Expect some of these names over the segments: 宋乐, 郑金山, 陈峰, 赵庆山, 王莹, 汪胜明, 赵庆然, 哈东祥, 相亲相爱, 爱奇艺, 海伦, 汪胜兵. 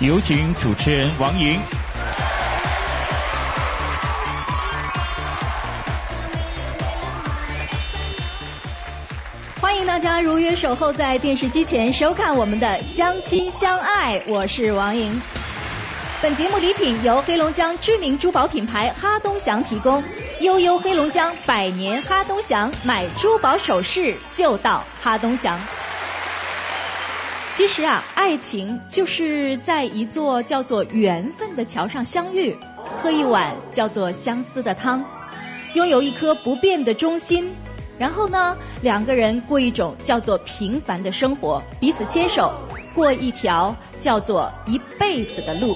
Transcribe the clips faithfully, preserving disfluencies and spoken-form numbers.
有请主持人王莹。欢迎大家如约守候在电视机前收看我们的《相亲相爱》，我是王莹。本节目礼品由黑龙江知名珠宝品牌哈东祥提供，悠悠黑龙江百年哈东祥，买珠宝首饰就到哈东祥。其实啊，爱情就是在一座叫做缘分的桥上相遇，喝一碗叫做相思的汤，拥有一颗不变的忠心，然后呢，两个人过一种叫做平凡的生活，彼此牵手，过一条叫做一辈子的路。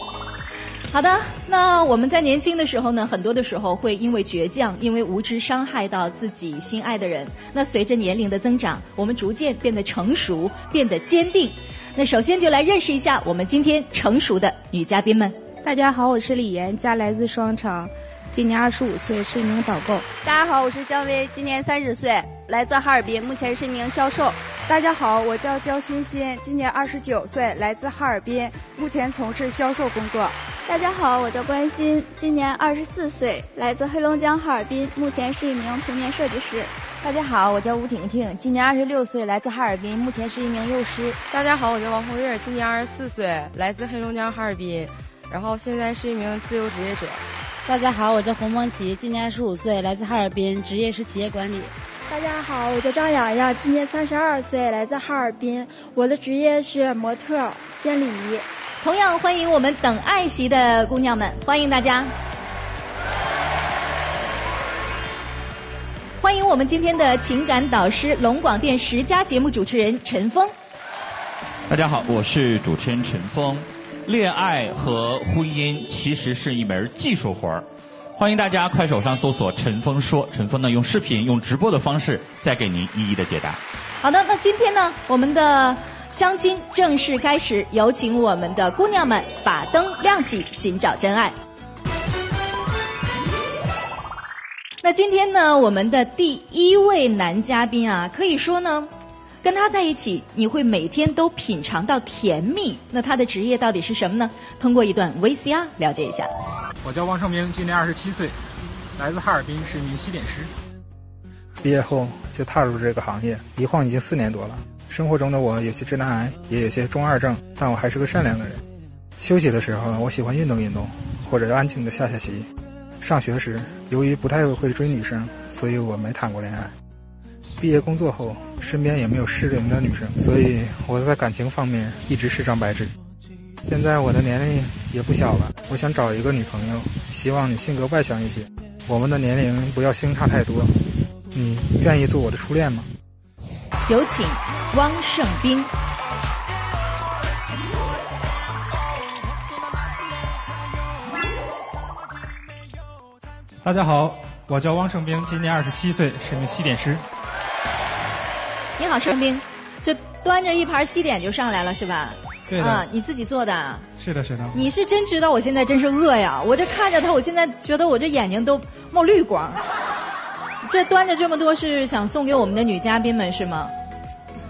好的，那我们在年轻的时候呢，很多的时候会因为倔强，因为无知伤害到自己心爱的人。那随着年龄的增长，我们逐渐变得成熟，变得坚定。那首先就来认识一下我们今天成熟的女嘉宾们。大家好，我是李岩，家来自双城，今年二十五岁，是一名导购。大家好，我是姜薇，今年三十岁，来自哈尔滨，目前是一名销售。大家好，我叫焦欣欣，今年二十九岁，来自哈尔滨，目前从事销售工作。大家好，我叫关欣，今年二十四岁，来自黑龙江哈尔滨，目前是一名平面设计师。大家好，我叫吴婷婷，今年二十六岁，来自哈尔滨，目前是一名幼师。大家好，我叫王红月，今年二十四岁，来自黑龙江哈尔滨，然后现在是一名自由职业者。大家好，我叫洪梦琪，今年二十五岁，来自哈尔滨，职业是企业管理。大家好，我叫张雅雅，今年三十二岁，来自哈尔滨，我的职业是模特兼礼仪。同样欢迎我们等爱席的姑娘们，欢迎大家，欢迎我们今天的情感导师龙广电十佳节目主持人陈峰。大家好，我是主持人陈峰。恋爱和婚姻其实是一门技术活儿，欢迎大家快手上搜索陈峰说，陈峰呢用视频用直播的方式再给您一一的解答。好的，那今天呢我们的相亲正式开始，有请我们的姑娘们把灯亮起，寻找真爱。那今天呢，我们的第一位男嘉宾啊，可以说呢，跟他在一起，你会每天都品尝到甜蜜。那他的职业到底是什么呢？通过一段 V C R 了解一下。我叫汪胜明，今年二十七岁，来自哈尔滨，是一名西点师。毕业后就踏入这个行业，一晃已经四年多了。生活中的我有些直男癌，也有些中二症，但我还是个善良的人。休息的时候，我喜欢运动运动，或者安静的下下棋。上学时，由于不太会追女生，所以我没谈过恋爱。毕业工作后，身边也没有适龄的女生，所以我在感情方面一直是张白纸。现在我的年龄也不小了，我想找一个女朋友，希望你性格外向一些，我们的年龄不要相差太多。你愿意做我的初恋吗？有请汪胜兵。大家好，我叫汪胜兵，今年二十七岁，是名西点师。你好，胜兵，这端着一盘西点就上来了是吧？对的。啊，你自己做的？是的，是的。你是真知道，我现在真是饿呀！我这看着他，我现在觉得我这眼睛都冒绿光。这端着这么多是想送给我们的女嘉宾们是吗？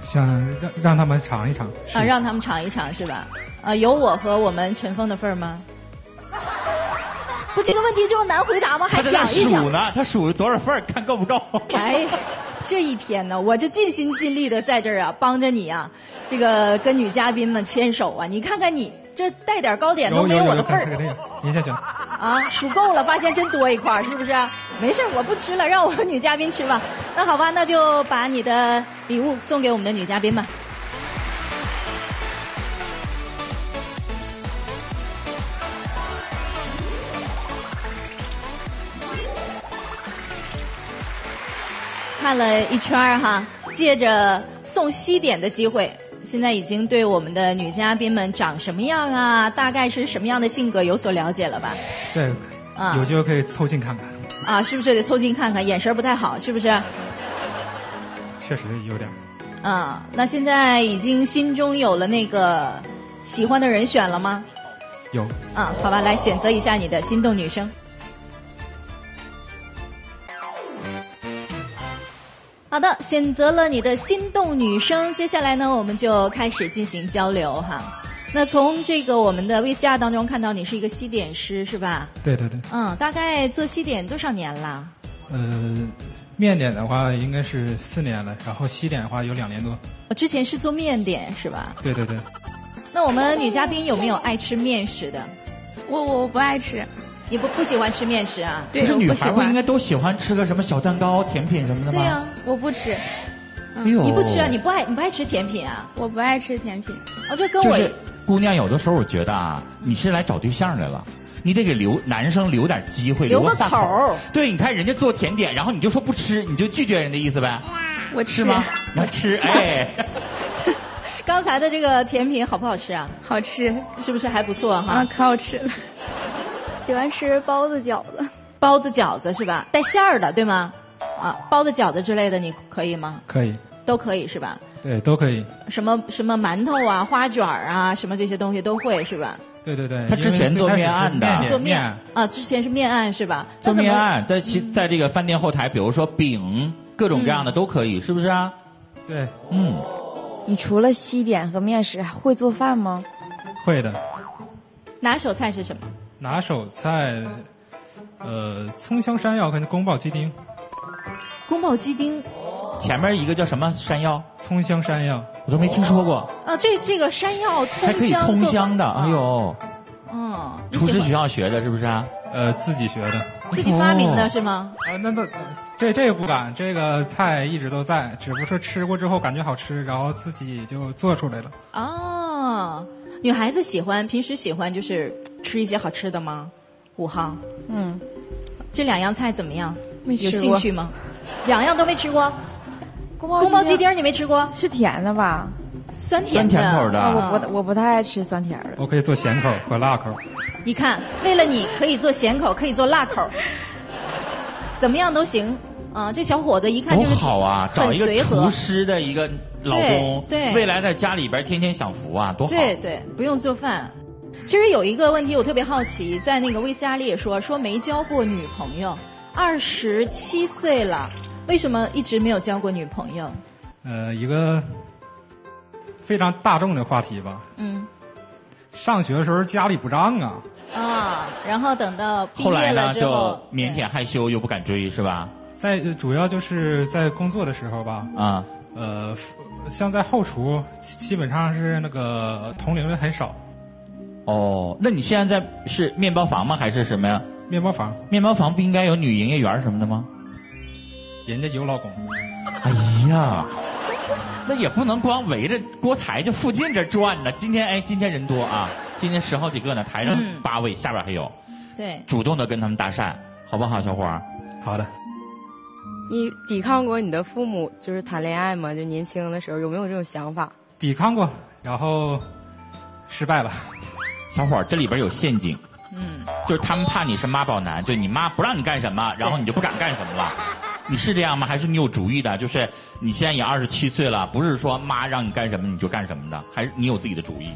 想让让他们尝一尝啊，让他们尝一尝是吧？啊，有我和我们陈峰的份儿吗？不，这个问题这么难回答吗？还想一想。他数呢，他数多少份儿，看够不够？哎，这一天呢，我就尽心尽力的在这儿啊，帮着你啊，这个跟女嘉宾们牵手啊，你看看你这带点糕点都没有我的份儿。您先行。啊，数够了，发现真多一块，是不是？没事，我不吃了，让我们女嘉宾吃吧。那好吧，那就把你的礼物送给我们的女嘉宾吧。看了一圈哈，借着送西点的机会，现在已经对我们的女嘉宾们长什么样啊，大概是什么样的性格有所了解了吧？对，啊，有机会可以凑近看看。啊，是不是得凑近看看？眼神不太好，是不是？确实有点。啊，那现在已经心中有了那个喜欢的人选了吗？有。啊，好吧，来选择一下你的心动女生。好的，选择了你的心动女生，接下来呢，我们就开始进行交流哈。那从这个我们的 V C R 当中看到你是一个西点师是吧？对对对。嗯，大概做西点多少年了？呃，面点的话应该是四年了，然后西点的话有两年多。我之前是做面点是吧？对对对。那我们女嘉宾有没有爱吃面食的？我我不爱吃。你不不喜欢吃面食啊？对，我不喜欢。可是女孩不应该都喜欢吃个什么小蛋糕、甜品什么的吗？对啊，我不吃。嗯、你不吃啊？你不爱你不爱吃甜品啊？我不爱吃甜品。我、哦、就跟我。就是姑娘，有的时候我觉得啊，你是来找对象来了，你得给留男生留点机会，留个口。对，你看人家做甜点，然后你就说不吃，你就拒绝人的意思呗？我吃吗？我吃，哎。刚才的这个甜品好不好吃啊？好吃，是不是还不错哈？啊，可好吃了。喜欢吃包子、饺子。包子、饺子是吧？带馅儿的对吗？啊，包子、饺子之类的你可以吗？可以。都可以是吧？对，都可以。什么什么馒头啊、花卷啊，什么这些东西都会是吧？对对对。他之前做面案的。做面啊，之前是面案是吧？做面案，在其在这个饭店后台，比如说饼，各种各样的都可以，是不是啊？对，嗯。你除了西点和面食，会做饭吗？会的。拿手菜是什么？拿手菜，呃，葱香山药跟宫保鸡丁。宫保鸡丁。前面一个叫什么山药？葱香山药，我都没听说过。啊，这这个山药葱香还可以葱香的，哎呦。嗯。厨师学校学的是不是啊？呃，自己学的。自己发明的是吗？啊、哦呃，那那这这不敢，这个菜一直都在，只不过是吃过之后感觉好吃，然后自己就做出来了。哦，女孩子喜欢，平时喜欢就是吃一些好吃的吗？五号，嗯，这两样菜怎么样？没吃过。有兴趣吗？两样都没吃过。宫保鸡丁你没吃过？是甜的吧？酸甜的。酸甜口的。啊、我不我不太爱吃酸甜的。我可以做咸口和辣口。你看，为了你可以做咸口，可以做辣口，怎么样都行啊！这小伙子一看就是很随和。多好啊！找一个厨师的一个老公，对，对未来在家里边天天享福啊，多好！对对，不用做饭。其实有一个问题我特别好奇，在那个 V C R 里也说说没交过女朋友，二十七岁了。为什么一直没有交过女朋友？呃，一个非常大众的话题吧。嗯。上学的时候家里不让啊。啊，然后等到毕业了之后。后来呢，就腼腆害羞又不敢追，是吧？在主要就是在工作的时候吧。啊、嗯。呃，像在后厨，基本上是那个同龄的很少。哦，那你现在在是面包房吗？还是什么呀？面包房。面包房不应该有女营业员什么的吗？人家有老公。哎呀，那也不能光围着锅台就附近这转呢。今天哎，今天人多啊，今天十好几个呢，台上八位，嗯、下边还有。对。主动的跟他们搭讪，好不好，小伙儿？好的。你抵抗过你的父母就是谈恋爱吗？就年轻的时候有没有这种想法？抵抗过，然后失败了。小伙儿，这里边有陷阱。嗯。就是他们怕你是妈宝男，就你妈不让你干什么，然后你就不敢干什么了。你是这样吗？还是你有主意的？就是你现在也二十七岁了，不是说妈让你干什么你就干什么的，还是你有自己的主意？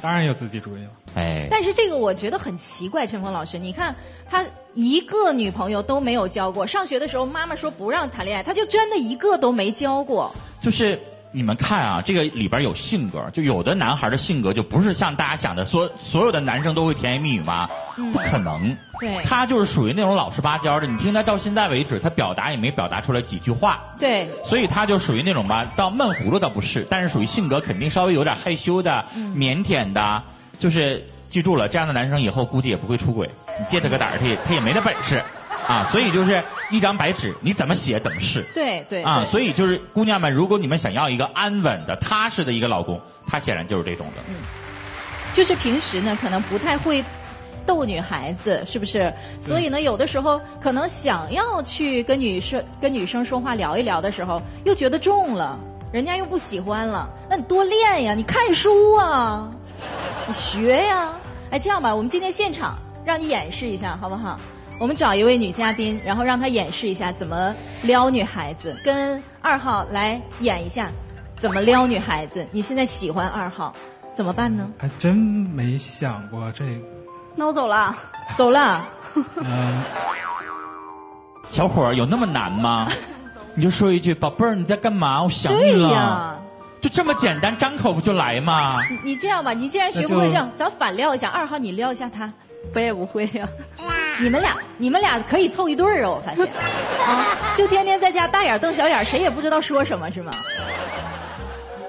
当然有自己主意了。哎。但是这个我觉得很奇怪，陈峰老师，你看他一个女朋友都没有交过，上学的时候妈妈说不让谈恋爱，他就真的一个都没交过。就是你们看啊，这个里边有性格，就有的男孩的性格就不是像大家想的说所有的男生都会甜言蜜语吗？嗯、不可能。对，他就是属于那种老实巴交的，你听他到现在为止，他表达也没表达出来几句话。对，所以他就属于那种吧，到闷葫芦倒不是，但是属于性格肯定稍微有点害羞的、嗯、腼腆的，就是记住了，这样的男生以后估计也不会出轨，你借他个胆儿，他也他也没那本事啊，所以就是一张白纸，你怎么写怎么是。对对。啊，所以就是姑娘们，如果你们想要一个安稳的、踏实的一个老公，他显然就是这种的。嗯，就是平时呢，可能不太会。逗女孩子是不是？所以呢，有的时候可能想要去跟女生跟女生说话聊一聊的时候，又觉得重了，人家又不喜欢了。那你多练呀，你看书啊，你学呀。哎，这样吧，我们今天现场让你演示一下，好不好？我们找一位女嘉宾，然后让她演示一下怎么撩女孩子。跟二号来演一下怎么撩女孩子。你现在喜欢二号，怎么办呢？还真没想过这个。那我走了，走了。嗯，小伙儿有那么难吗？你就说一句，宝贝儿，你在干嘛？我想你了。对呀，就这么简单，张口不就来吗？你, 你这样吧，你既然学不会这，咱反撩一下。二号，你撩一下他。我也不会呀、啊。你们俩，你们俩可以凑一对儿啊！我发现，啊，就天天在家大眼瞪小眼，谁也不知道说什么，是吗？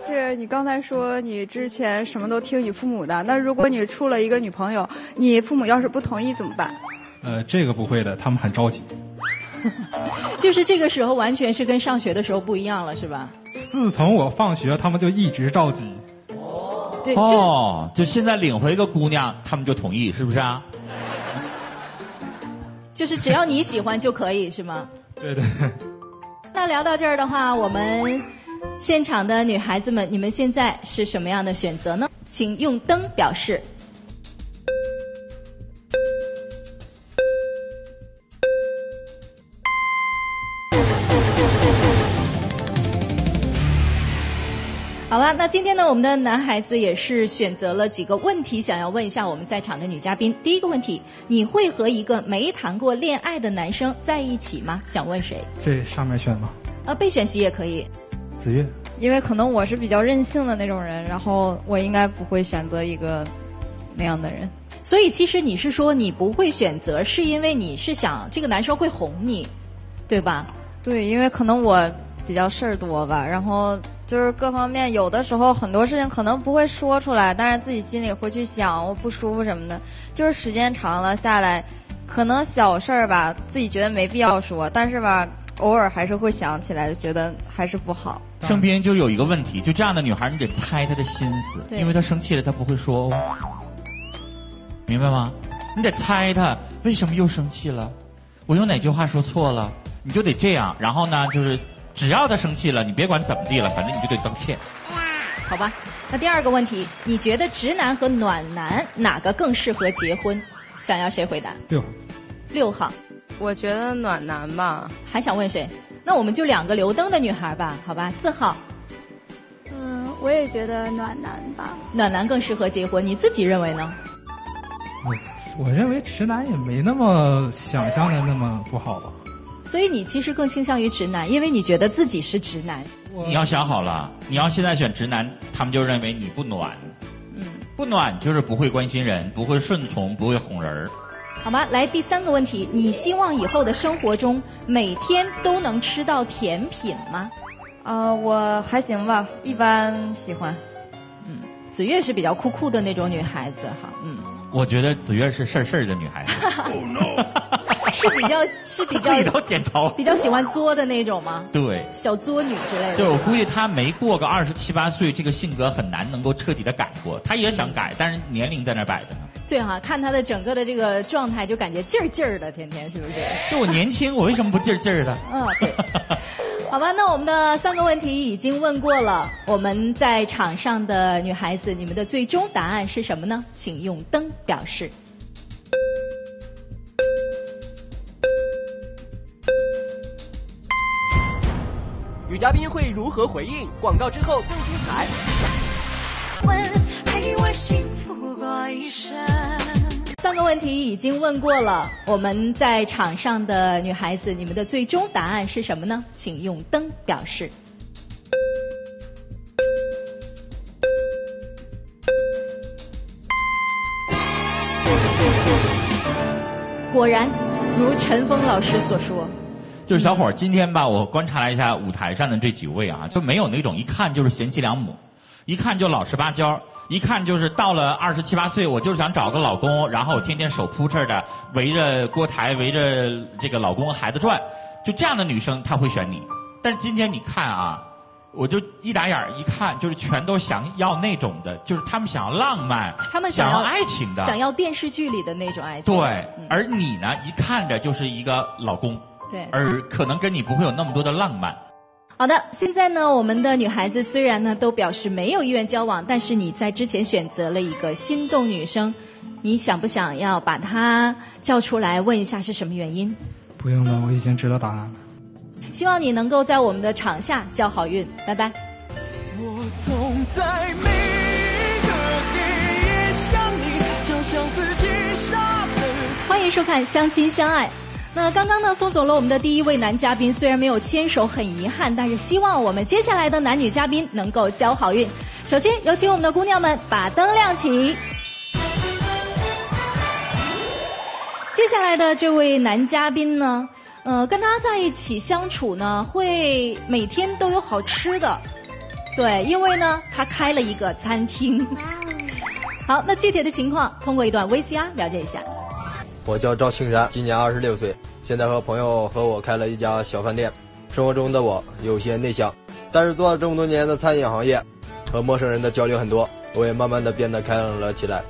是你刚才说你之前什么都听你父母的，那如果你处了一个女朋友，你父母要是不同意怎么办？呃，这个不会的，他们很着急。就是这个时候完全是跟上学的时候不一样了，是吧？自从我放学，他们就一直着急。哦，对，哦，就现在领回一个姑娘，他们就同意，是不是啊？就是只要你喜欢就可以，是吗？对对。那聊到这儿的话，我们现场的女孩子们，你们现在是什么样的选择呢？请用灯表示。好了，那今天呢，我们的男孩子也是选择了几个问题，想要问一下我们在场的女嘉宾。第一个问题，你会和一个没谈过恋爱的男生在一起吗？想问谁？这上面选吗？呃，备选席也可以。子越，因为可能我是比较任性的那种人，然后我应该不会选择一个那样的人。所以其实你是说你不会选择，是因为你是想这个男生会哄你，对吧？对，因为可能我比较事儿多吧，然后就是各方面有的时候很多事情可能不会说出来，但是自己心里会去想，我不舒服什么的。就是时间长了下来，可能小事儿吧，自己觉得没必要说，但是吧，偶尔还是会想起来，觉得还是不好。身边就有一个问题，就这样的女孩，你得猜她的心思，因为她生气了，她不会说哦，明白吗？你得猜她为什么又生气了，我有哪句话说错了，你就得这样。然后呢，就是只要她生气了，你别管怎么地了，反正你就得道歉。好吧，那第二个问题，你觉得直男和暖男哪个更适合结婚？想要谁回答？六，六号。我觉得暖男吧。还想问谁？那我们就两个留灯的女孩吧，好吧？四号。嗯，我也觉得暖男吧。暖男更适合结婚，你自己认为呢？我我认为直男也没那么想象的那么不好吧。所以你其实更倾向于直男，因为你觉得自己是直男。你要想好了，你要现在选直男，他们就认为你不暖。嗯。不暖就是不会关心人，不会顺从，不会哄人。好吗？来第三个问题，你希望以后的生活中每天都能吃到甜品吗？呃，我还行吧，一般喜欢。嗯，子越是比较酷酷的那种女孩子哈，嗯。我觉得子越是事儿事儿的女孩子。Oh no！ 是比较是比较自己都点头，比较喜欢作的那种吗？对，小作女之类的。对，我估计她没过个二十七八岁，这个性格很难能够彻底的改过。她也想改，嗯、但是年龄在那摆着呢。对哈、啊，看他的整个的这个状态，就感觉劲儿劲儿的，天天是不是？就我年轻，我为什么不劲儿劲儿的？嗯，对。好吧，那我们的三个问题已经问过了，我们在场上的女孩子，你们的最终答案是什么呢？请用灯表示。女嘉宾会如何回应？广告之后更精彩。陪我幸福过一生。三个问题已经问过了，我们在场上的女孩子，你们的最终答案是什么呢？请用灯表示。果然，如陈峰老师所说。就是小伙，今天吧，我观察了一下舞台上的这几位啊，就没有那种一看就是贤妻良母，一看就老实巴交。一看就是到了二十七八岁，我就是想找个老公，然后我天天手扑着的围着锅台围着这个老公和孩子转，就这样的女生她会选你。但是今天你看啊，我就一打眼一看，就是全都想要那种的，就是他们想要浪漫，他们想 要, 想要爱情的，想要电视剧里的那种爱情。对，嗯、而你呢，一看着就是一个老公，对，而可能跟你不会有那么多的浪漫。好的，现在呢，我们的女孩子虽然呢都表示没有意愿交往，但是你在之前选择了一个心动女生，你想不想要把她叫出来问一下是什么原因？不用了，我已经知道答案了。希望你能够在我们的场下交好运，拜拜。我总在每个黑夜想你，就像自己傻笨。欢迎收看《相亲相爱》。那刚刚呢送走了我们的第一位男嘉宾，虽然没有牵手很遗憾，但是希望我们接下来的男女嘉宾能够交好运。首先有请我们的姑娘们把灯亮起。接下来的这位男嘉宾呢，呃，跟他在一起相处呢，会每天都有好吃的，对，因为呢他开了一个餐厅。好，那具体的情况通过一段 V C R 了解一下。我叫赵庆然，今年二十六岁，现在和朋友和我开了一家小饭店。生活中的我有些内向，但是做了这么多年的餐饮行业，和陌生人的交流很多，我也慢慢的变得开朗了起来。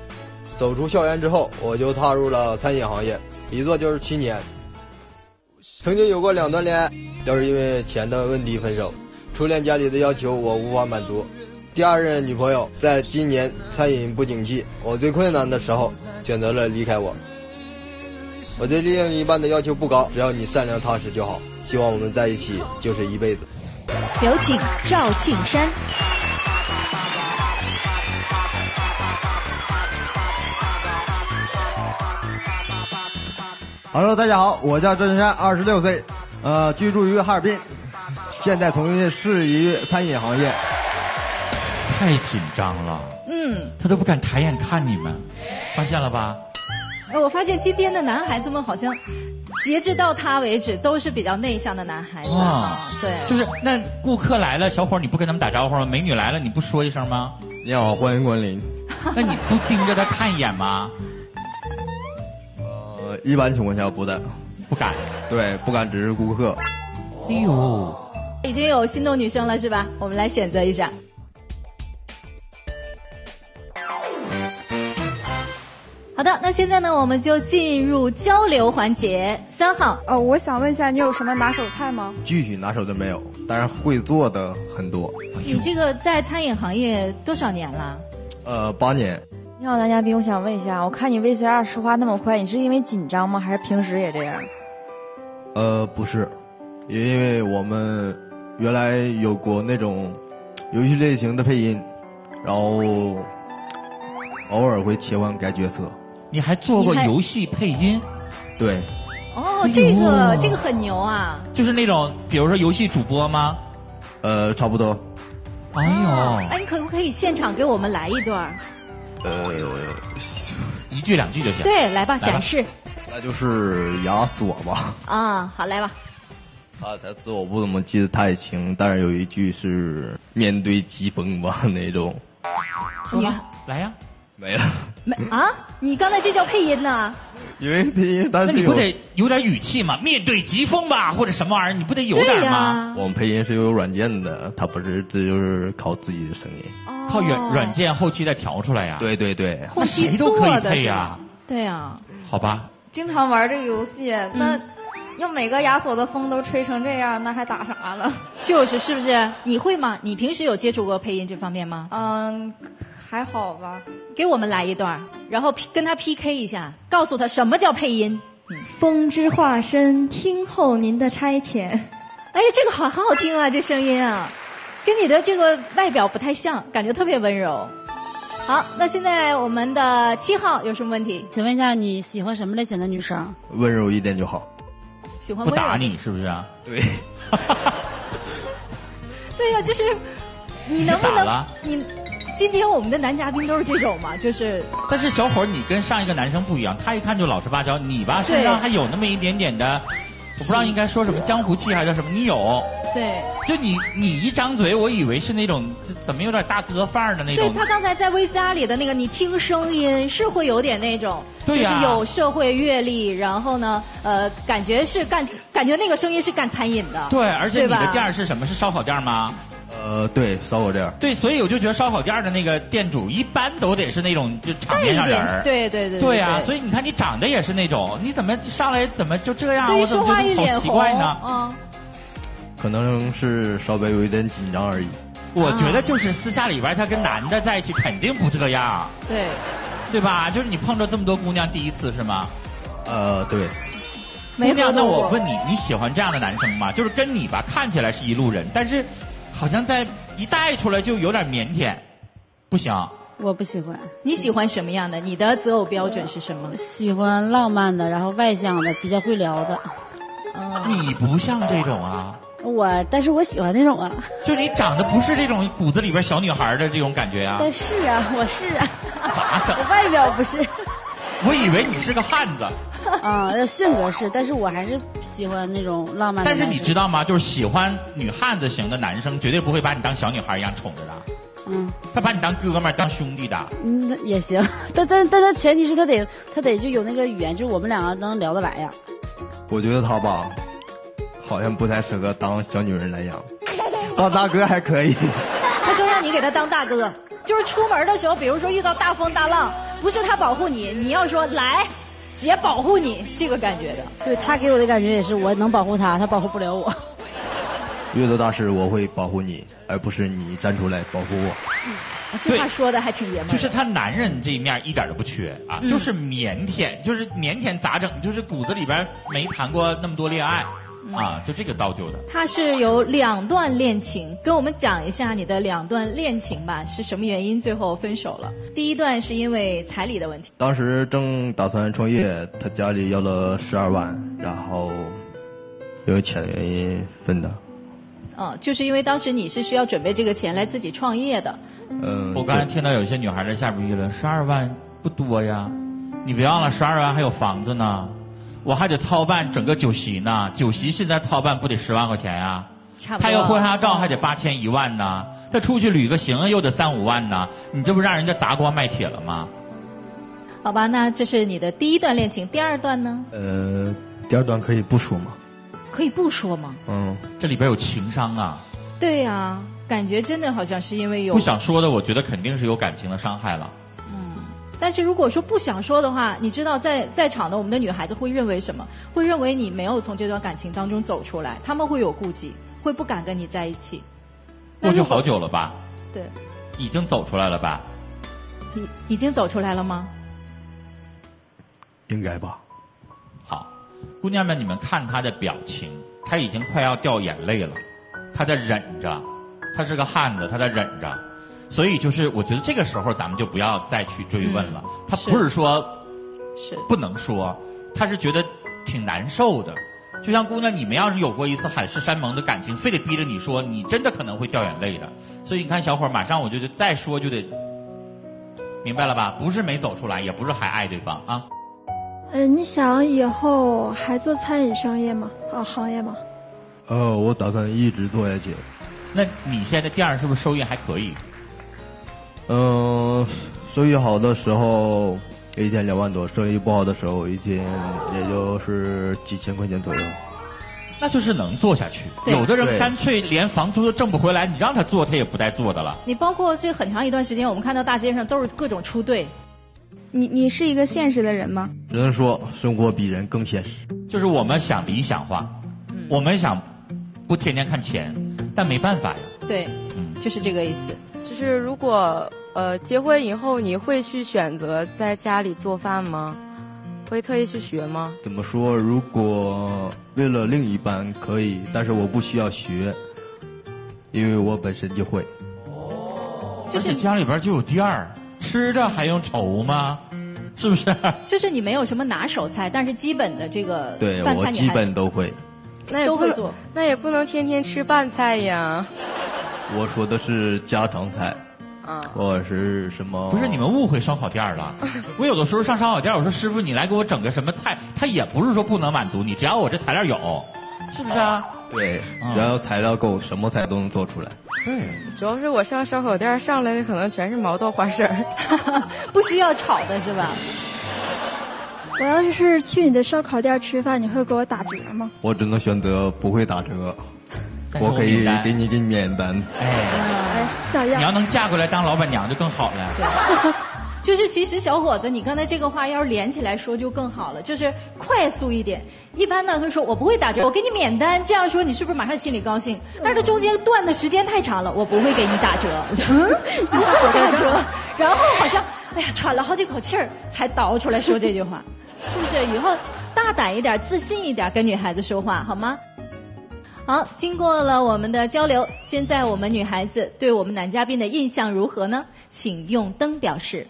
走出校园之后，我就踏入了餐饮行业，一做就是七年。曾经有过两段恋爱，要是因为钱的问题分手，初恋家里的要求我无法满足。第二任女朋友在今年餐饮不景气，我最困难的时候选择了离开我。我对另一半的要求不高，只要你善良踏实就好。希望我们在一起就是一辈子。有请赵庆山。Hello， 大家好，我叫郑金山，二十六岁，呃，居住于哈尔滨，现在从事适宜餐饮行业。太紧张了，嗯，他都不敢抬眼看你们，发现了吧？呃，我发现今天的男孩子们好像，截止到他为止都是比较内向的男孩子。啊，对，就是那顾客来了，小伙你不跟他们打招呼吗？美女来了你不说一声吗？你好，欢迎光临。那你不盯着他看一眼吗？一般情况下不的，不敢，对，不敢直视顾客。哎呦，已经有心动女生了是吧？我们来选择一下。好的，那现在呢，我们就进入交流环节。三号，哦，我想问一下，你有什么拿手菜吗？具体拿手的没有，但是会做的很多。你这个在餐饮行业多少年了？呃，八年。你好，男嘉宾，我想问一下，我看你 V C R 说话那么快，你是因为紧张吗？还是平时也这样？呃，不是，也因为我们原来有过那种游戏类型的配音，然后偶尔会切换改角色。你还做过游戏配音？对。哦，这个这个很牛啊！就是那种，比如说游戏主播吗？呃，差不多。哎呦！哎，你可不可以现场给我们来一段？呃，一句两句就行。对，来吧，展示。那就是压死我吧。啊，好，来吧。他台词我不怎么记得太清，但是有一句是面对疾风吧那种。说吧，来呀。没了。没啊？你刚才这叫配音呢？因为配音，但是你不得有点语气嘛？面对疾风吧，或者什么玩意儿，你不得有点吗？我们配音是有软件的，它不是，这就是靠自己的声音。哦，靠软软件后期再调出来呀、啊？对对对，后期做的呀、啊。对呀、啊。好吧。经常玩这个游戏，那、嗯、要每个亚索的风都吹成这样，那还打啥了？就是是不是？你会吗？你平时有接触过配音这方面吗？嗯，还好吧。给我们来一段，然后跟他 P K 一下，告诉他什么叫配音。嗯、风之化身，听候您的差遣。哎，这个好好好听啊，这声音啊。跟你的这个外表不太像，感觉特别温柔。好，那现在我们的七号有什么问题？请问一下，你喜欢什么类型的女生？温柔一点就好。喜欢温柔不打你是不是啊？对。对呀、啊，就是你能不能你今天我们的男嘉宾都是这种嘛，就是。但是小伙你跟上一个男生不一样，他一看就老实巴交，你吧身上还有那么一点点的。我不知道应该说什么江湖气还是什么，你有？对，就你你一张嘴，我以为是那种怎么有点大哥范儿的那种。对，他刚才在 V C R 里的那个，你听声音是会有点那种，对啊、就是有社会阅历，然后呢，呃，感觉是干，感觉那个声音是干餐饮的。对，而且你的店是什么？是烧烤店吗？呃，对，烧烤店。对，所以我就觉得烧烤店的那个店主一般都得是那种就场面上人。对对对。对呀、啊，所以你看你长得也是那种，你怎么上来怎么就这样？我怎么觉得好奇怪呢？嗯。可能是稍微有一点紧张而已。我觉得就是私下里边他跟男的在一起肯定不这样。对。对吧？就是你碰着这么多姑娘第一次是吗？呃，对。姑娘，那我问你，你喜欢这样的男生吗？就是跟你吧，看起来是一路人，但是。好像在一带出来就有点腼腆，不行。我不喜欢。你喜欢什么样的？你的择偶标准是什么？喜欢浪漫的，然后外向的，比较会聊的。嗯，你不像这种啊。我，但是我喜欢那种啊。就是你长得不是这种骨子里边小女孩的这种感觉啊。但是啊，我是啊。咋整？我外表不是。我以为你是个汉子。啊、嗯，性格是，但是我还是喜欢那种浪漫的。但是你知道吗？就是喜欢女汉子型的男生，绝对不会把你当小女孩一样宠着的。嗯，他把你当哥们儿、当兄弟的。嗯，也行，但但但他前提是他得他得就有那个语言，就是我们两个能聊得来呀。我觉得他吧，好像不太适合当小女人来养，当大哥还可以。他说让你给他当大哥，就是出门的时候，比如说遇到大风大浪，不是他保护你，你要说来。姐保护你这个感觉的，对他给我的感觉也是，我能保护他，他保护不了我。越做大事，我会保护你，而不是你站出来保护我。嗯啊、这话说的还挺爷们儿。就是他男人这一面一点都不缺啊，嗯、就是腼腆，就是腼腆咋整？就是骨子里边没谈过那么多恋爱、嗯、啊，就这个造就的。他是有两段恋情，跟我们讲一下你的两段恋情吧，是什么原因最后分手了？第一段是因为彩礼的问题。当时正打算创业，他家里要了十二万，然后因为钱的原因分的。嗯，就是因为当时你是需要准备这个钱来自己创业的。嗯，我刚才听到有些女孩在下边议论，十二万不多呀，你别忘了十二万还有房子呢，我还得操办整个酒席呢，酒席现在操办不得十万块钱呀、啊，拍个婚纱照还得八千一万呢，再出去旅个行又得三五万呢，你这不让人家砸锅卖铁了吗？好吧，那这是你的第一段恋情，第二段呢？呃，第二段可以不说吗？可以不说吗？嗯，这里边有情伤啊。对呀、啊，感觉真的好像是因为有不想说的，我觉得肯定是有感情的伤害了。嗯，但是如果说不想说的话，你知道在在场的我们的女孩子会认为什么？会认为你没有从这段感情当中走出来，她们会有顾忌，会不敢跟你在一起。过去好久了吧？对，已经走出来了吧？已已经走出来了吗？应该吧。姑娘们，你们看她的表情，她已经快要掉眼泪了，她在忍着，她是个汉子，她在忍着，所以就是我觉得这个时候咱们就不要再去追问了。嗯、她不是说是不能说，她是觉得挺难受的。就像姑娘，你们要是有过一次海誓山盟的感情，非得逼着你说，你真的可能会掉眼泪的。所以你看，小伙儿，马上我就再说就得明白了吧？不是没走出来，也不是还爱对方啊。嗯、呃，你想以后还做餐饮商业吗？啊、哦，行业吗？呃，我打算一直做下去。那你现在店儿是不是收益还可以？嗯、呃，收益好的时候一天两万多，生意不好的时候一天也就是几千块钱左右。那就是能做下去。有的人干脆连房租都挣不回来，你让他做他也不带做的了。你包括这很长一段时间，我们看到大街上都是各种出队。你你是一个现实的人吗？只能说生活比人更现实。就是我们想理想化，嗯、我们想不天天看钱，但没办法呀。对，嗯，就是这个意思。就是如果呃结婚以后，你会去选择在家里做饭吗？会特意去学吗？怎么说？如果为了另一半可以，但是我不需要学，因为我本身就会。哦，就是、而且家里边就有店儿。吃的还用愁吗？是不是？就是你没有什么拿手菜，但是基本的这个对我基本都会。那也不能做，那也不能天天吃拌菜呀。我说的是家常菜，啊，或者是什么？不是，你们误会烧烤店了。我有的时候上烧烤店，我说师傅，你来给我整个什么菜？他也不是说不能满足你，只要我这材料有，是不是啊？对，只要材料够，什么菜都能做出来。对，主要是我上烧烤店上来的可能全是毛豆花生，不需要炒的是吧？我要是去你的烧烤店吃饭，你会给我打折吗？我只能选择不会打折，我可以给你给你免单。哎，哎，想要你要能嫁过来当老板娘就更好了。对，就是其实小伙子，你刚才这个话要是连起来说就更好了，就是快速一点。一般呢会说我不会打折，我给你免单，这样说你是不是马上心里高兴？但是中间断的时间太长了，我不会给你打折，嗯，不会打折，然后好像哎呀喘了好几口气儿才倒出来说这句话，是不是？以后大胆一点，自信一点，跟女孩子说话好吗？好，经过了我们的交流，现在我们女孩子对我们男嘉宾的印象如何呢？请用灯表示。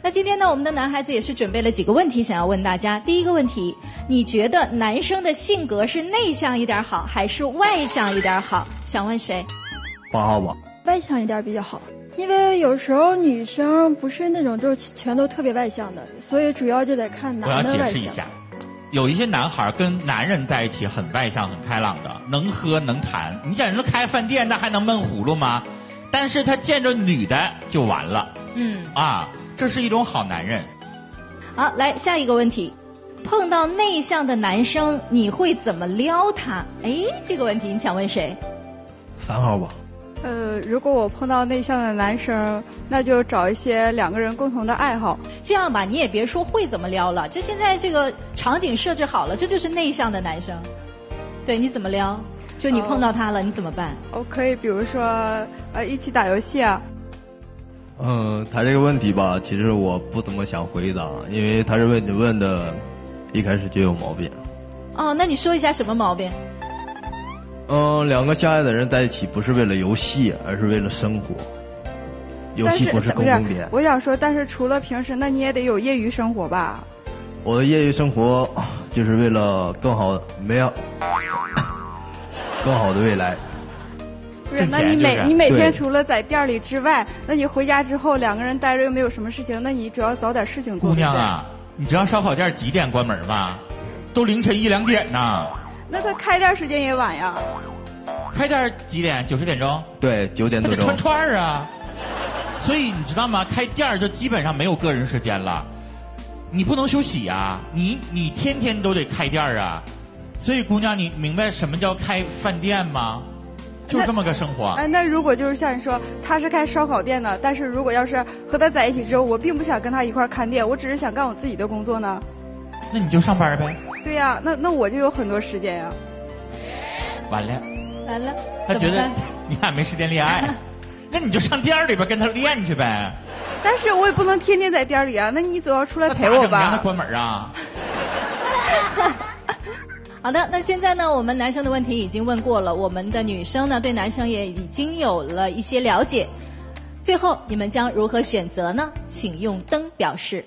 那今天呢，我们的男孩子也是准备了几个问题想要问大家。第一个问题，你觉得男生的性格是内向一点好还是外向一点好？想问谁？八号吧，外向一点比较好，因为有时候女生不是那种就是全都特别外向的，所以主要就得看男的外向。我要解释一下，有一些男孩跟男人在一起很外向很开朗的，能喝能谈，你想人家开饭店那还能闷葫芦吗？但是他见着女的就完了。嗯啊，这是一种好男人。好，来下一个问题，碰到内向的男生你会怎么撩他？哎，这个问题你想问谁？三号吧。呃，如果我碰到内向的男生，那就找一些两个人共同的爱好。这样吧，你也别说会怎么撩了，就现在这个场景设置好了，这就是内向的男生。对，你怎么撩？就你碰到他了，哦、你怎么办？我、哦、可以，比如说呃，一起打游戏啊。嗯，他这个问题吧，其实我不怎么想回答，因为他这问题问的，一开始就有毛病。哦，那你说一下什么毛病？嗯，两个相爱的人在一起不是为了游戏，而是为了生活。游戏不是共同点。我想说，但是除了平时，那你也得有业余生活吧？我的业余生活就是为了更好，没有更好的未来。不是，那你每你每天除了在店里之外，那你回家之后两个人待着又没有什么事情，那你只要找点事情做。姑娘啊，你知道烧烤店几点关门吗？都凌晨一两点呢。那他开店时间也晚呀。开店几点？九十点钟。对，九点多钟。他得穿串儿啊。所以你知道吗？开店就基本上没有个人时间了。你不能休息啊！你你天天都得开店啊！所以姑娘，你明白什么叫开饭店吗？就这么个生活。哎，那如果就是像你说，他是开烧烤店的，但是如果要是和他在一起之后，我并不想跟他一块儿看店，我只是想干我自己的工作呢。那你就上班呗。对呀、啊，那那我就有很多时间呀、啊。完了，完了，他觉得你俩没时间恋爱，那你就上店里边跟他练去呗。但是我也不能天天在店里啊，那你总要出来陪我吧。那你让他关门啊。好的，那现在呢，我们男生的问题已经问过了，我们的女生呢对男生也已经有了一些了解。最后你们将如何选择呢？请用灯表示。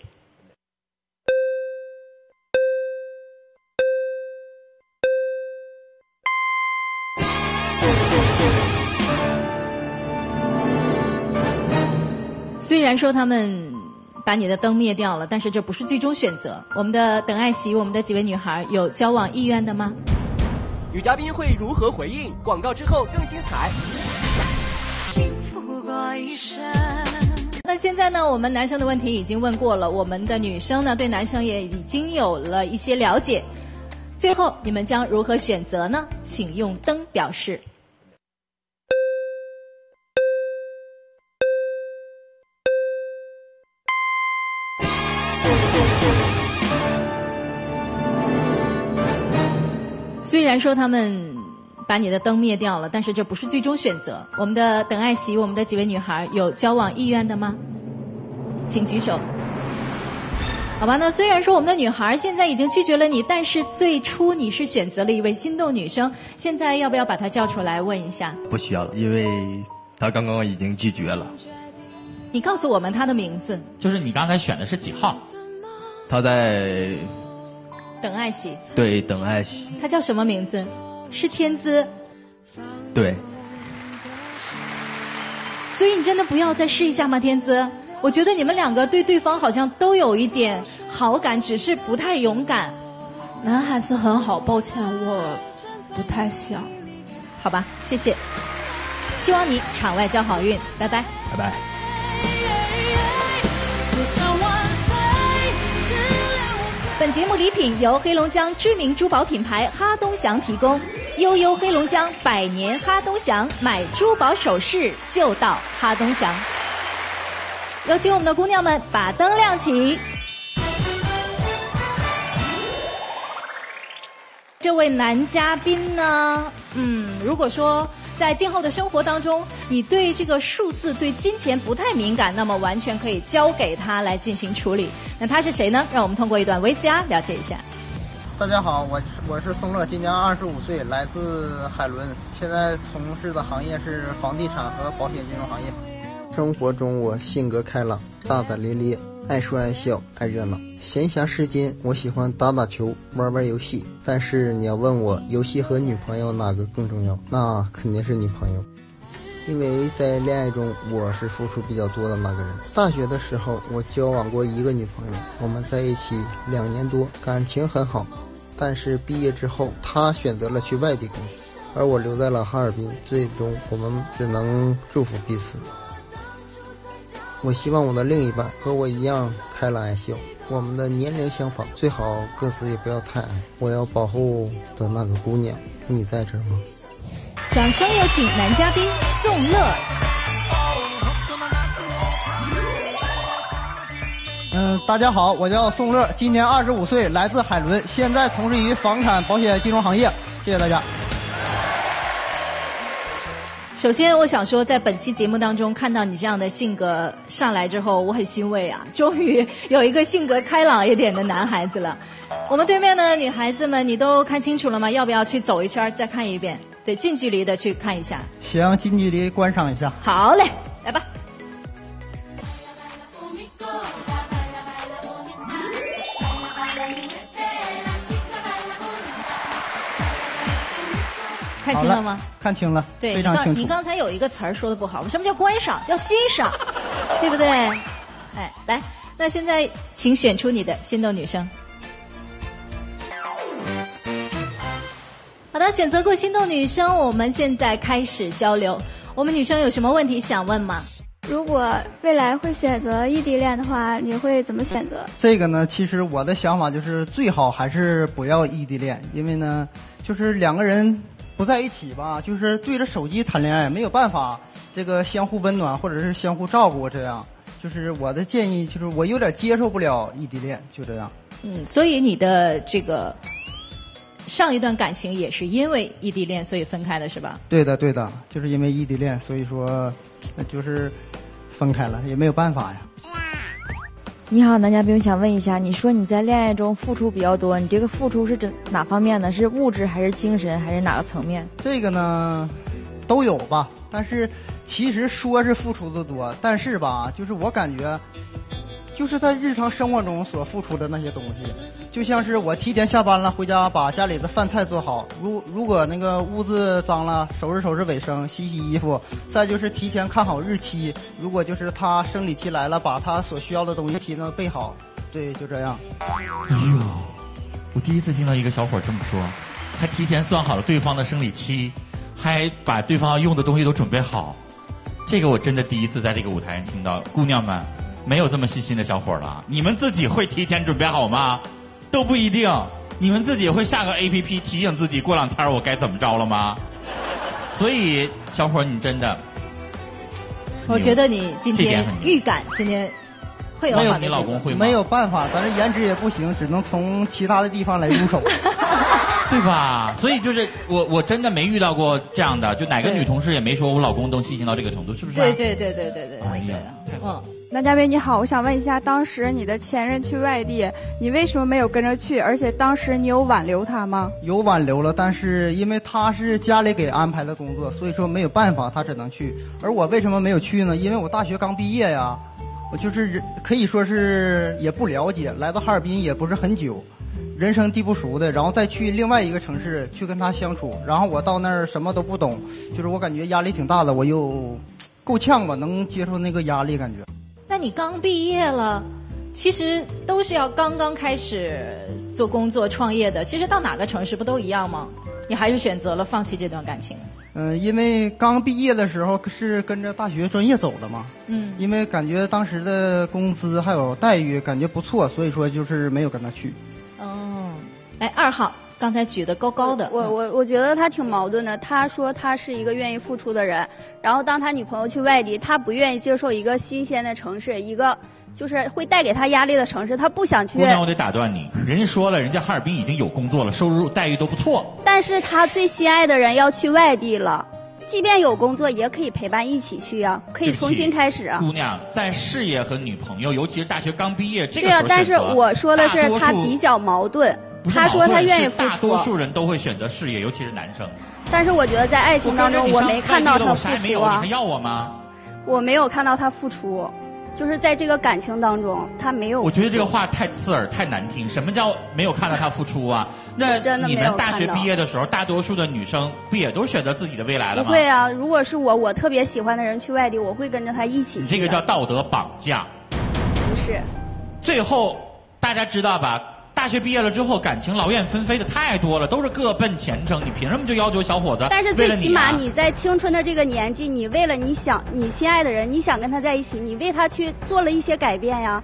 虽然说他们把你的灯灭掉了，但是这不是最终选择。我们的等爱席，我们的几位女孩有交往意愿的吗？女嘉宾会如何回应？广告之后更精彩。幸福过一生。那现在呢，我们男生的问题已经问过了，我们的女生呢对男生也已经有了一些了解。最后你们将如何选择呢？请用灯表示。虽然说他们把你的灯灭掉了，但是这不是最终选择。我们的等爱席，我们的几位女孩有交往意愿的吗？请举手。好吧，那虽然说我们的女孩现在已经拒绝了你，但是最初你是选择了一位心动女生，现在要不要把她叫出来问一下？不需要了，因为她刚刚已经拒绝了。你告诉我们她的名字。就是你刚才选的是几号？她在等爱席。对，等爱席。他叫什么名字？是天姿。对。所以你真的不要再试一下吗，天姿？我觉得你们两个对对方好像都有一点好感，只是不太勇敢。男孩子很好，抱歉我不太想。好吧，谢谢。希望你场外交好运，拜拜。拜拜。本节目礼品由黑龙江知名珠宝品牌哈东祥提供，悠悠黑龙江百年哈东祥，买珠宝首饰就到哈东祥。有请我们的姑娘们把灯亮起。这位男嘉宾呢，嗯，如果说在今后的生活当中，你对这个数字、对金钱不太敏感，那么完全可以交给他来进行处理。那他是谁呢？让我们通过一段 V C R 了解一下。大家好，我我是宋乐，今年二十五岁，来自海伦，现在从事的行业是房地产和保险金融行业。生活中我性格开朗，大大咧咧，爱说爱笑，爱热闹。闲暇时间我喜欢打打球，玩玩游戏。但是你要问我游戏和女朋友哪个更重要，那肯定是女朋友，因为在恋爱中我是付出比较多的那个人。大学的时候我交往过一个女朋友，我们在一起两年多，感情很好。但是毕业之后，他选择了去外地工作，而我留在了哈尔滨。最终，我们只能祝福彼此。我希望我的另一半和我一样开朗爱笑，我们的年龄相仿，最好各自也不要太矮。我要保护的那个姑娘，你在这儿吗？掌声有请男嘉宾宋乐。嗯、呃，大家好，我叫宋乐，今年二十五岁，来自海伦，现在从事于房产、保险、金融行业。谢谢大家。首先，我想说，在本期节目当中看到你这样的性格上来之后，我很欣慰啊，终于有一个性格开朗一点的男孩子了。我们对面的女孩子们，你都看清楚了吗？要不要去走一圈再看一遍？得近距离的去看一下。行，近距离观赏一下。好嘞，来吧。看清了吗？看清了，对，非常清楚。你刚才有一个词儿说的不好，什么叫观赏？叫欣赏，对不对？哎，来，那现在请选出你的心动女生。好的，选择过心动女生，我们现在开始交流。我们女生有什么问题想问吗？如果未来会选择异地恋的话，你会怎么选择？这个呢，其实我的想法就是最好还是不要异地恋，因为呢，就是两个人不在一起吧，就是对着手机谈恋爱，没有办法这个相互温暖或者是相互照顾，这样就是我的建议，就是我有点接受不了异地恋，就这样。嗯，所以你的这个上一段感情也是因为异地恋所以分开的是吧？对的对的，就是因为异地恋，所以说就是分开了，也没有办法呀。你好，男嘉宾，想问一下，你说你在恋爱中付出比较多，你这个付出是哪方面呢？是物质还是精神还是哪个层面？这个呢，都有吧。但是其实说是付出的多，但是吧，就是我感觉，就是在日常生活中所付出的那些东西，就像是我提前下班了回家把家里的饭菜做好，如如果那个屋子脏了，收拾收拾卫生，洗洗衣服。再就是提前看好日期，如果就是他生理期来了，把他所需要的东西提前备好。对，就这样。哎呦，我第一次听到一个小伙这么说，还提前算好了对方的生理期，还把对方要用的东西都准备好，这个我真的第一次在这个舞台上听到。姑娘们，没有这么细心的小伙了，你们自己会提前准备好吗？都不一定，你们自己会下个 A P P 提醒自己过两天我该怎么着了吗？所以小伙你真的，我觉得你今天预感今天会有好的。没有你老公会吗？没有办法，咱这颜值也不行，只能从其他的地方来入手，对吧？所以就是我我真的没遇到过这样的，就哪个女同事也没说我老公都细心到这个程度，是不是、啊、对对对对对对。哎呀，嗯，男嘉宾你好，我想问一下，当时你的前任去外地，你为什么没有跟着去？而且当时你有挽留他吗？有挽留了，但是因为他是家里给安排的工作，所以说没有办法，他只能去。而我为什么没有去呢？因为我大学刚毕业呀，我就是可以说是也不了解，来到哈尔滨也不是很久，人生地不熟的，然后再去另外一个城市去跟他相处，然后我到那儿什么都不懂，就是我感觉压力挺大的，我又够呛吧，能接受那个压力感觉。那你刚毕业了，其实都是要刚刚开始做工作创业的，其实到哪个城市不都一样吗？你还是选择了放弃这段感情？嗯、呃，因为刚毕业的时候是跟着大学专业走的嘛，嗯，因为感觉当时的工资还有待遇感觉不错，所以说就是没有跟他去。哦，哎，二号刚才举得高高的。我我我觉得他挺矛盾的，他说他是一个愿意付出的人，然后当他女朋友去外地，他不愿意接受一个新鲜的城市，一个就是会带给他压力的城市，他不想去。姑娘，我得打断你，人家说了，人家哈尔滨已经有工作了，收入待遇都不错，但是他最心爱的人要去外地了，即便有工作，也可以陪伴一起去啊，可以重新开始啊。姑娘，在事业和女朋友，尤其是大学刚毕业这个对啊，但是我说的是他比较矛盾。他说他愿意付出。大多数人都会选择事业，尤其是男生。但是我觉得在爱情当中，我没看到他付出啊。你还要我吗？我没有看到他付出，就是在这个感情当中，他没有付出。我觉得这个话太刺耳，太难听。什么叫没有看到他付出啊？那你们大学毕业的时候，大多数的女生不也都选择自己的未来了吗？不会啊，如果是我，我特别喜欢的人去外地，我会跟着他一起去。你这个叫道德绑架。不是。最后大家知道吧？大学毕业了之后，感情劳燕分飞的太多了，都是各奔前程。你凭什么就要求小伙子？但是最起码你在青春的这个年纪，你为了你想你心爱的人，你想跟他在一起，你为他去做了一些改变呀。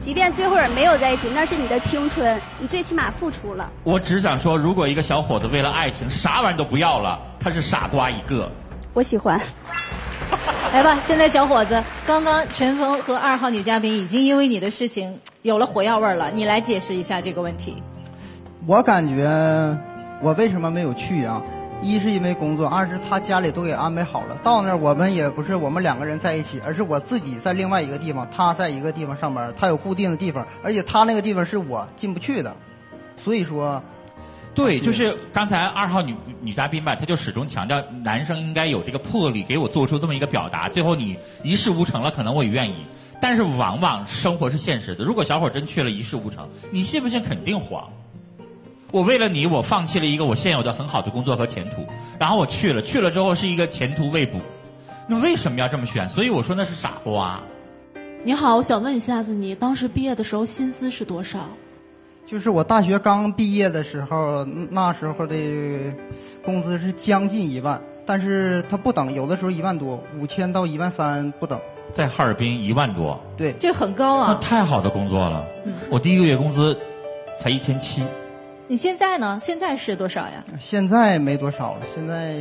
即便最后也没有在一起，那是你的青春，你最起码付出了。我只想说，如果一个小伙子为了爱情啥玩意都不要了，他是傻瓜一个。我喜欢。来吧，现在小伙子，刚刚陈峰和二号女嘉宾已经因为你的事情有了火药味了，你来解释一下这个问题。我感觉我为什么没有去啊？一是因为工作，二是他家里都给安排好了，到那儿我们也不是我们两个人在一起，而是我自己在另外一个地方，他在一个地方上班，他有固定的地方，而且他那个地方是我进不去的，所以说。对，就是刚才二号女女嘉宾吧，她就始终强调男生应该有这个魄力，给我做出这么一个表达。最后你一事无成了，可能我也愿意，但是往往生活是现实的。如果小伙真去了一事无成，你信不信肯定黄。我为了你，我放弃了一个我现有的很好的工作和前途，然后我去了，去了之后是一个前途未卜，那为什么要这么选？所以我说那是傻瓜。你好，我想问一下子，你当时毕业的时候薪资是多少？就是我大学刚毕业的时候，那时候的工资是将近一万，但是它不等，有的时候一万多，五千到一万三不等。在哈尔滨一万多，对，这很高啊！那太好的工作了，嗯，我第一个月工资才一千七。你现在呢？现在是多少呀？现在没多少了，现在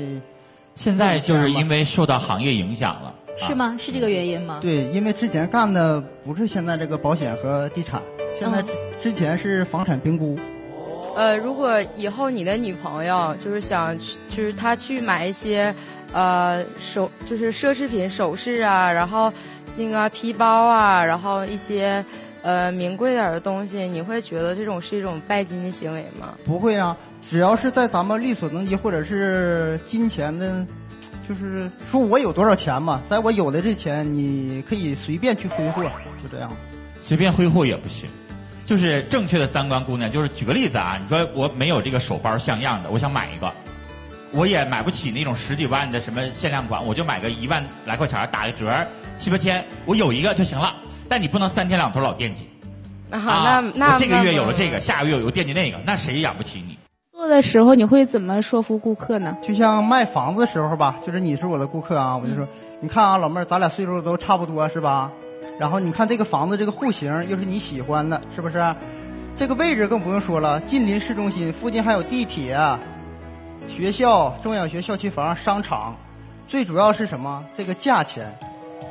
现在就是因为受到行业影响了，是吗？是这个原因吗？对，因为之前干的不是现在这个保险和地产，现在。嗯，之前是房产评估。呃，如果以后你的女朋友就是想，就是她去买一些，呃，首就是奢侈品首饰啊，然后那个皮包啊，然后一些呃名贵点的东西，你会觉得这种是一种拜金的行为吗？不会啊，只要是在咱们力所能及或者是金钱的，就是说我有多少钱嘛，在我有的这钱，你可以随便去挥霍，就这样。随便挥霍也不行。就是正确的三观，姑娘，就是举个例子啊，你说我没有这个手包像样的，我想买一个，我也买不起那种十几万的什么限量款，我就买个一万来块钱打个折七八千，我有一个就行了。但你不能三天两头老惦记。那好，啊、那那我这个月有了这个，下个月有惦记那个，那谁养不起你？做的时候你会怎么说服顾客呢？就像卖房子的时候吧，就是你是我的顾客啊，我就说，嗯、你看啊，老妹儿，咱俩岁数都差不多是吧？然后你看这个房子这个户型又是你喜欢的，是不是？这个位置更不用说了，近邻市中心，附近还有地铁、学校、中小学校区房、商场。最主要是什么？这个价钱，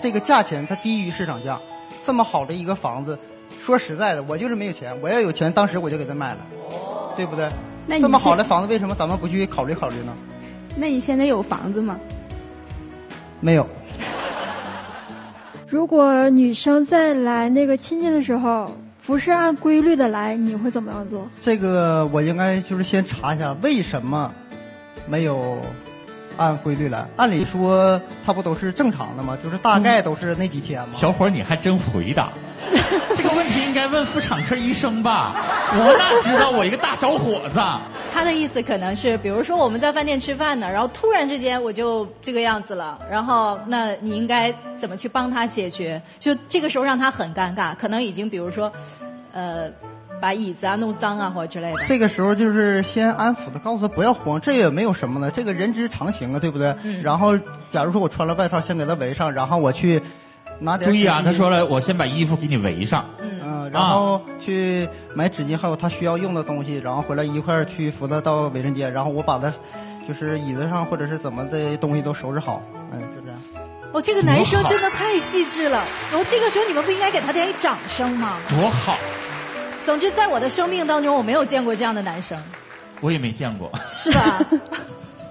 这个价钱它低于市场价。这么好的一个房子，说实在的，我就是没有钱。我要有钱，当时我就给他买了，对不对？那这么好的房子，为什么咱们不去考虑考虑呢？那你现在有房子吗？没有。如果女生在来那个亲戚的时候不是按规律的来，你会怎么样做？这个我应该就是先查一下为什么没有按规律来。按理说它不都是正常的吗？就是大概都是那几天吗？嗯、小伙你还真回答。这个问题应该问妇产科医生吧，我哪知道，我一个大小伙子。他的意思可能是，比如说我们在饭店吃饭呢，然后突然之间我就这个样子了，然后那你应该怎么去帮他解决？就这个时候让他很尴尬，可能已经比如说，呃，把椅子啊弄脏啊或者之类的。这个时候就是先安抚的，告诉他不要慌，这也没有什么呢，这个人之常情啊，对不对？嗯、然后假如说我穿了外套，先给他围上，然后我去拿点。注意啊，他说了，我先把衣服给你围上。嗯。然后去买纸巾，还有他需要用的东西，然后回来一块儿去扶他到卫生间，然后我把他就是椅子上或者是怎么的东西都收拾好，嗯，就这样。哦，这个男生真的太细致了。然后这个时候你们不应该给他点掌声吗？多好！总之，在我的生命当中，我没有见过这样的男生。我也没见过。是吧？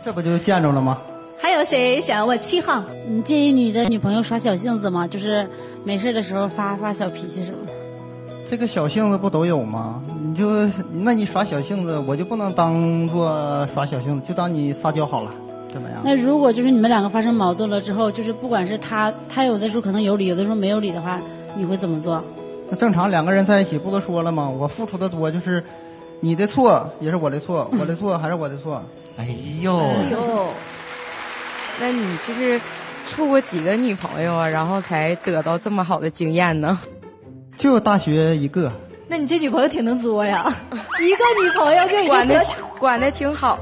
这不就见着了吗？还有谁想要问七号？你介意你的女朋友耍小性子吗？就是没事的时候发发小脾气什么的。这个小性子不都有吗？你就那你耍小性子，我就不能当做耍小性子，就当你撒娇好了，就那样。那如果就是你们两个发生矛盾了之后，就是不管是他他有的时候可能有理，有的时候没有理的话，你会怎么做？那正常两个人在一起不都说了吗？我付出的多就是你的错也是我的错，我的错还是我的错。哎呦哎呦，那你就是处过几个女朋友啊，然后才得到这么好的经验呢？就大学一个。那你这女朋友挺能作呀，一个女朋友就已经管的管的挺好，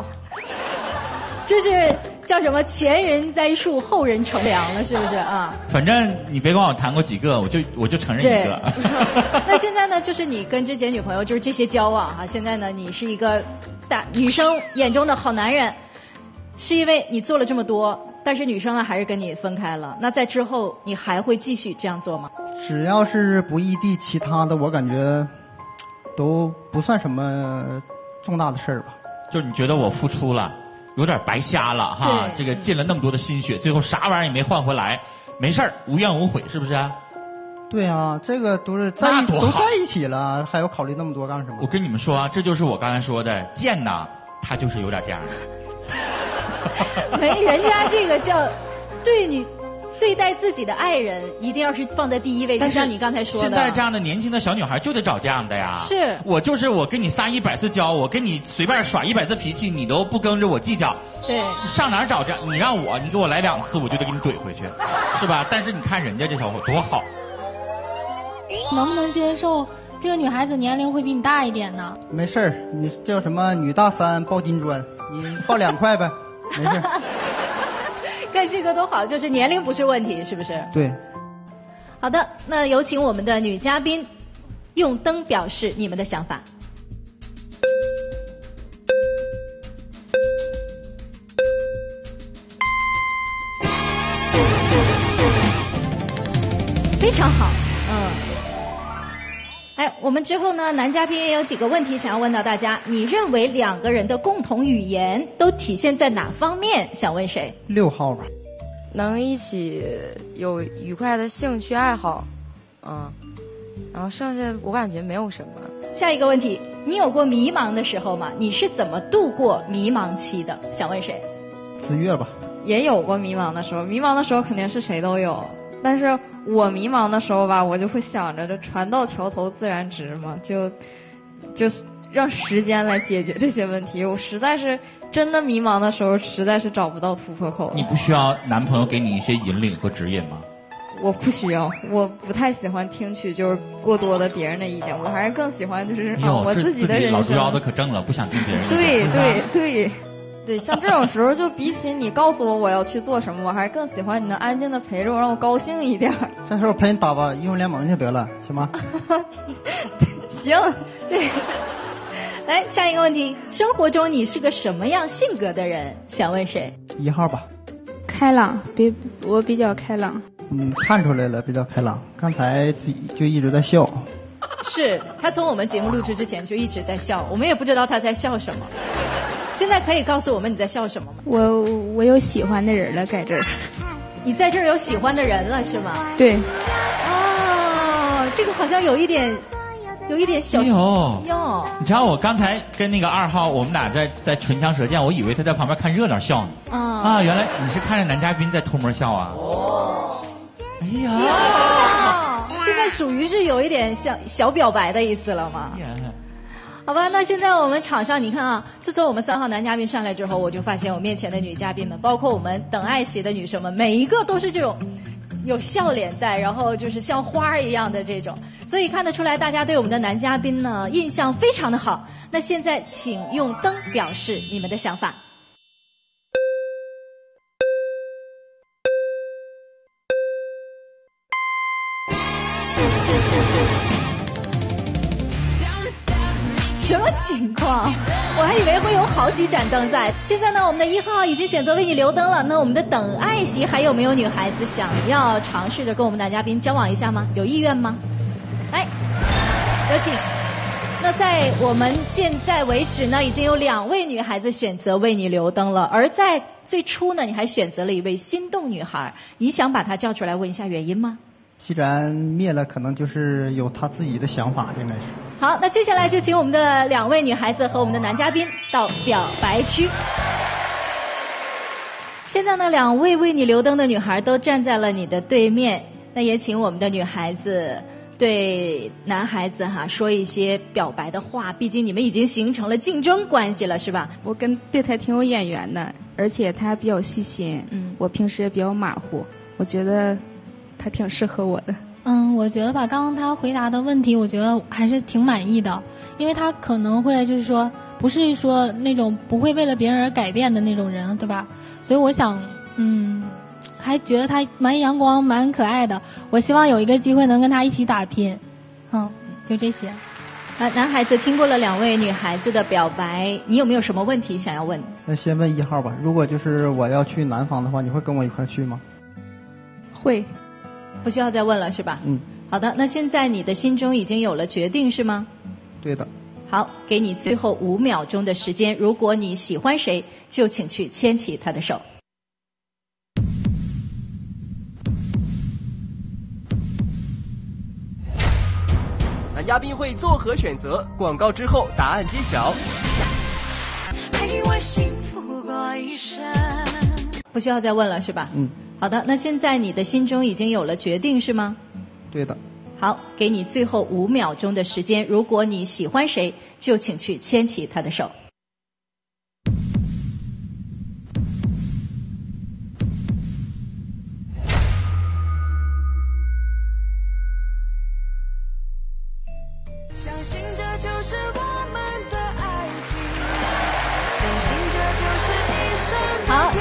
就是叫什么前人栽树后人乘凉了，是不是啊？反正你别管我谈过几个，我就我就承认一个。那现在呢，就是你跟之前女朋友就是这些交往哈、啊，现在呢你是一个大女生眼中的好男人，是因为你做了这么多，但是女生呢还是跟你分开了。那在之后你还会继续这样做吗？只要是不异地，其他的我感觉都不算什么重大的事儿吧。就是你觉得我付出了有点白瞎了哈，这个尽了那么多的心血，最后啥玩意儿也没换回来，没事儿，无怨无悔，是不是、啊？对啊，这个都是在都在一起了，还要考虑那么多干什么？我跟你们说啊，这就是我刚才说的，贱呐，他就是有点这样的。没，人家这个叫对你。对待自己的爱人一定要是放在第一位，就像你刚才说的。现在这样的年轻的小女孩就得找这样的呀。是。我就是我跟你撒一百次娇，我跟你随便耍一百次脾气，你都不跟着我计较。对。上哪儿找这？你让我，你给我来两次，我就得给你怼回去，是吧？但是你看人家这小伙多好。能不能接受这个女孩子年龄会比你大一点呢？没事儿，你叫什么女大三抱金砖，你抱两块呗，没事。干这个都好，就是年龄不是问题，是不是？对。好的，那有请我们的女嘉宾，用灯表示你们的想法。非常好，嗯。哎，我们之后呢，男嘉宾也有几个问题想要问到大家。你认为两个人的共同语言都体现在哪方面？想问谁？六号吧。能一起有愉快的兴趣爱好，嗯，然后剩下我感觉没有什么。下一个问题，你有过迷茫的时候吗？你是怎么度过迷茫期的？想问谁？子月吧。也有过迷茫的时候，迷茫的时候肯定是谁都有。但是我迷茫的时候吧，我就会想着这船到桥头自然直嘛，就就让时间来解决这些问题。我实在是真的迷茫的时候，实在是找不到突破口。你不需要男朋友给你一些引领和指引吗？我不需要，我不太喜欢听取就是过多的别人的意见，我还是更喜欢就是、啊、我自己的人生。老腰子可正了，不想听别人的。对对对。对，像这种时候，就比起你告诉我我要去做什么，我还是更喜欢你能安静的陪着我，让我高兴一点。这时候陪你打吧英雄联盟就得了，行吗？行，对。来，下一个问题，生活中你是个什么样性格的人？想问谁？一号吧。开朗，比我比较开朗。嗯，看出来了，比较开朗。刚才就一直在笑。是他从我们节目录制之前就一直在笑，我们也不知道他在笑什么。现在可以告诉我们你在笑什么吗？我我有喜欢的人了，在这儿。你在这儿有喜欢的人了是吗？对。哦，这个好像有一点，有一点小哟。你知道我刚才跟那个二号，我们俩在在唇枪舌剑，我以为他在旁边看热闹笑你。啊、嗯、啊！原来你是看着男嘉宾在偷摸笑啊。哦。哎呀。呀现在属于是有一点小小表白的意思了吗？好吧，那现在我们场上你看啊，自从我们三号男嘉宾上来之后，我就发现我面前的女嘉宾们，包括我们等爱席的女生们，每一个都是这种有笑脸在，然后就是像花一样的这种，所以看得出来大家对我们的男嘉宾呢印象非常的好。那现在请用灯表示你们的想法。什么情况？我还以为会有好几盏灯在。现在呢，我们的一号已经选择为你留灯了。那我们的等爱席还有没有女孩子想要尝试着跟我们男嘉宾交往一下吗？有意愿吗？来，有请。那在我们现在为止呢，已经有两位女孩子选择为你留灯了，而在最初呢，你还选择了一位心动女孩，你想把她叫出来问一下原因吗？既然灭了，可能就是有她自己的想法，应该是。好，那接下来就请我们的两位女孩子和我们的男嘉宾到表白区。现在呢，两位为你留灯的女孩都站在了你的对面，那也请我们的女孩子对男孩子哈说一些表白的话，毕竟你们已经形成了竞争关系了，是吧？我跟对他挺有眼缘的，而且他比较细心，嗯，我平时也比较马虎，我觉得他挺适合我的。嗯，我觉得吧，刚刚他回答的问题，我觉得还是挺满意的，因为他可能会就是说，不是说那种不会为了别人而改变的那种人，对吧？所以我想，嗯，还觉得他蛮阳光、蛮可爱的。我希望有一个机会能跟他一起打拼。嗯，就这些。呃，男孩子听过了两位女孩子的表白，你有没有什么问题想要问？那先问一号吧。如果就是我要去南方的话，你会跟我一块去吗？会。不需要再问了是吧？嗯。好的，那现在你的心中已经有了决定是吗？对的。好，给你最后五秒钟的时间，如果你喜欢谁，就请去牵起他的手。男嘉宾会作何选择？广告之后答案揭晓。陪我幸福过一生。不需要再问了是吧？嗯。好的，那现在你的心中已经有了决定是吗？对的。好，给你最后五秒钟的时间，如果你喜欢谁，就请去牵起他的手。相信这就是我们的爱情，相信这就是一生的天。好，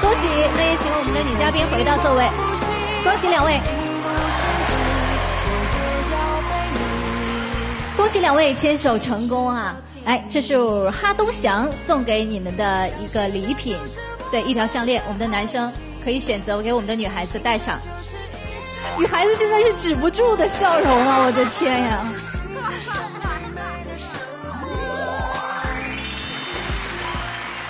恭喜！那也请我们的女嘉宾回到座位。恭喜两位！恭喜两位牵手成功啊！哎，这是哈东翔送给你们的一个礼品，对，一条项链。我们的男生可以选择给我们的女孩子戴上。女孩子现在是止不住的笑容啊！我的天呀！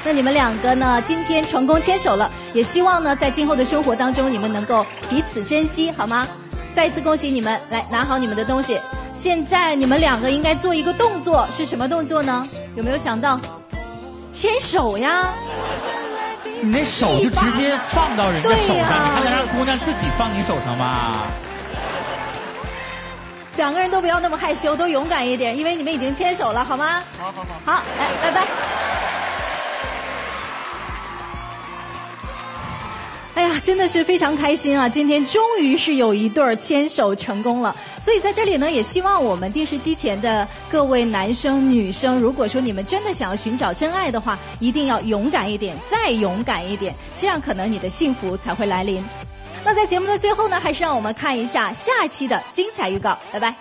那你们两个呢，今天成功牵手了，也希望呢在今后的生活当中你们能够彼此珍惜，好吗？再一次恭喜你们，来拿好你们的东西。现在你们两个应该做一个动作，是什么动作呢？有没有想到？牵手呀！你那手就直接放到人家手上，啊、你还能让姑娘自己放你手上吗？两个人都不要那么害羞，都勇敢一点，因为你们已经牵手了，好吗？好好好。好，来，拜拜。哎呀，真的是非常开心啊！今天终于是有一对儿牵手成功了，所以在这里呢，也希望我们电视机前的各位男生女生，如果说你们真的想要寻找真爱的话，一定要勇敢一点，再勇敢一点，这样可能你的幸福才会来临。那在节目的最后呢，还是让我们看一下下一期的精彩预告，拜拜。